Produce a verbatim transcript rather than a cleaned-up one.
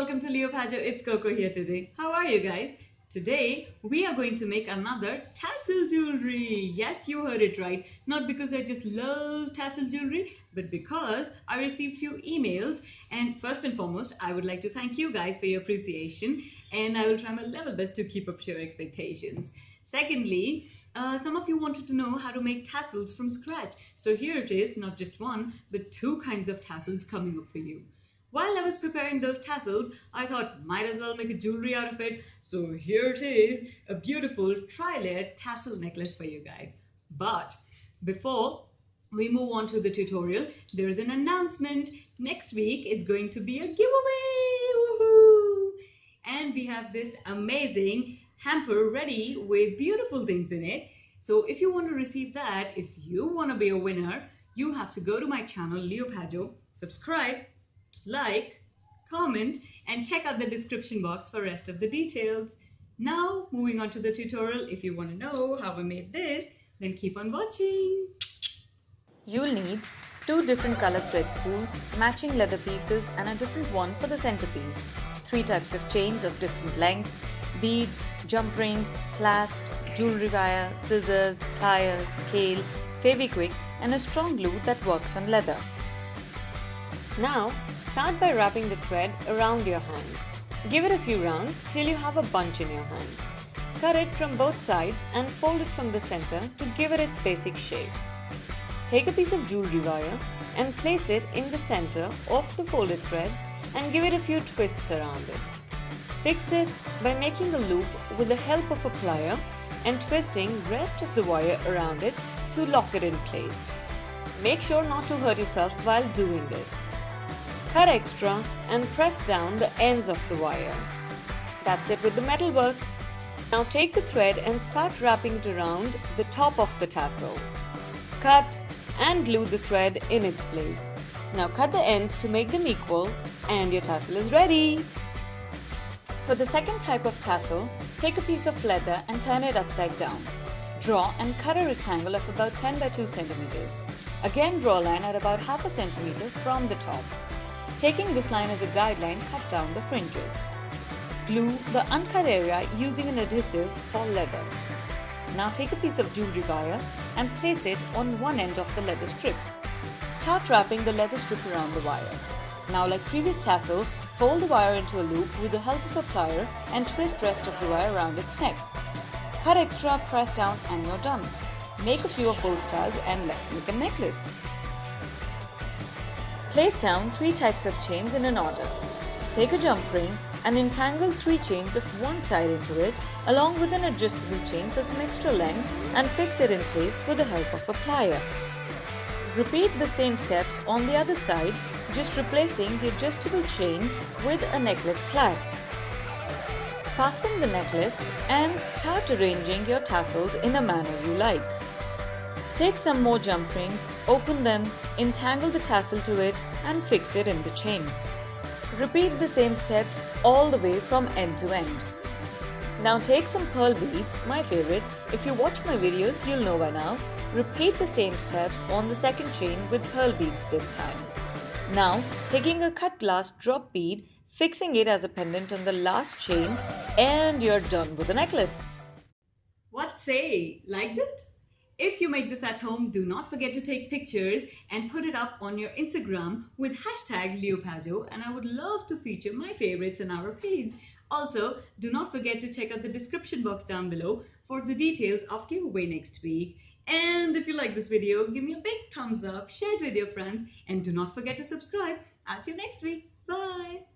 welcome to Leo Pajo. It's Coco here today. How are you guys? Today we are going to make another tassel jewelry. Yes, you heard it right. Not because I just love tassel jewelry, but because I received few emails, and first and foremost I would like to thank you guys for your appreciation, and I will try my level best to keep up your expectations. Secondly, uh, some of you wanted to know how to make tassels from scratch. So here it is, not just one but two kinds of tassels coming up for you. While I was preparing those tassels, I thought might as well make a jewelry out of it. So here it is, a beautiful tri-layered tassel necklace for you guys. But before we move on to the tutorial, there is an announcement. Next week it's going to be a giveaway. Woohoo! And we have this amazing hamper ready with beautiful things in it. So if you want to receive that, if you want to be a winner, you have to go to my channel Leo Paggio, subscribe, like, comment, and check out the description box for rest of the details. Now moving on to the tutorial. If you want to know how I made this, then keep on watching. You'll need two different color thread spools, matching leather pieces, and a different one for the centerpiece, three types of chains of different lengths, beads, jump rings, clasps, jewelry wire, scissors, pliers, scale, Fevi Kwik, and a strong glue that works on leather. Now, start by wrapping the thread around your hand. Give it a few rounds till you have a bunch in your hand. Cut it from both sides and fold it from the center to give it its basic shape. Take a piece of jewelry wire and place it in the center of the folded threads and give it a few twists around it. Fix it by making a loop with the help of a plier and twisting rest of the wire around it to lock it in place. Make sure not to hurt yourself while doing this. Cut extra and press down the ends of the wire. That's it with the metal work. Now take the thread and start wrapping it around the top of the tassel. Cut and glue the thread in its place. Now cut the ends to make them equal, and your tassel is ready. For the second type of tassel, take a piece of leather and turn it upside down. Draw and cut a rectangle of about ten by two centimeters. Again, draw a line at about half a centimeter from the top. Taking this line as a guideline, cut down the fringes. Glue the uncut area using an adhesive for leather. Now take a piece of jewelry wire and place it on one end of the leather strip. Start wrapping the leather strip around the wire. Now, like previous tassel, fold the wire into a loop with the help of a plier and twist rest of the wire around its neck. Cut extra, press down, and you're done. Make a few of both styles and let's make a necklace. Place down three types of chains in an order. Take a jump ring and entangle three chains of one side into it along with an adjustable chain for some extra length and fix it in place with the help of a plier. Repeat the same steps on the other side, just replacing the adjustable chain with a necklace clasp. Fasten the necklace and start arranging your tassels in a manner you like. Take some more jump rings, open them, entangle the tassel to it and fix it in the chain. Repeat the same steps all the way from end to end. Now take some pearl beads, my favorite. If you watch my videos, you'll know by now. Repeat the same steps on the second chain with pearl beads this time. Now taking a cut glass drop bead, fixing it as a pendant on the last chain, and you're done with the necklace. What say? Liked it? If you make this at home, do not forget to take pictures and put it up on your Instagram with hashtag Leo Pajo, and I would love to feature my favorites in our page. Also, do not forget to check out the description box down below for the details of giveaway next week. And if you like this video, give me a big thumbs up, share it with your friends, and do not forget to subscribe. I'll see you next week. Bye!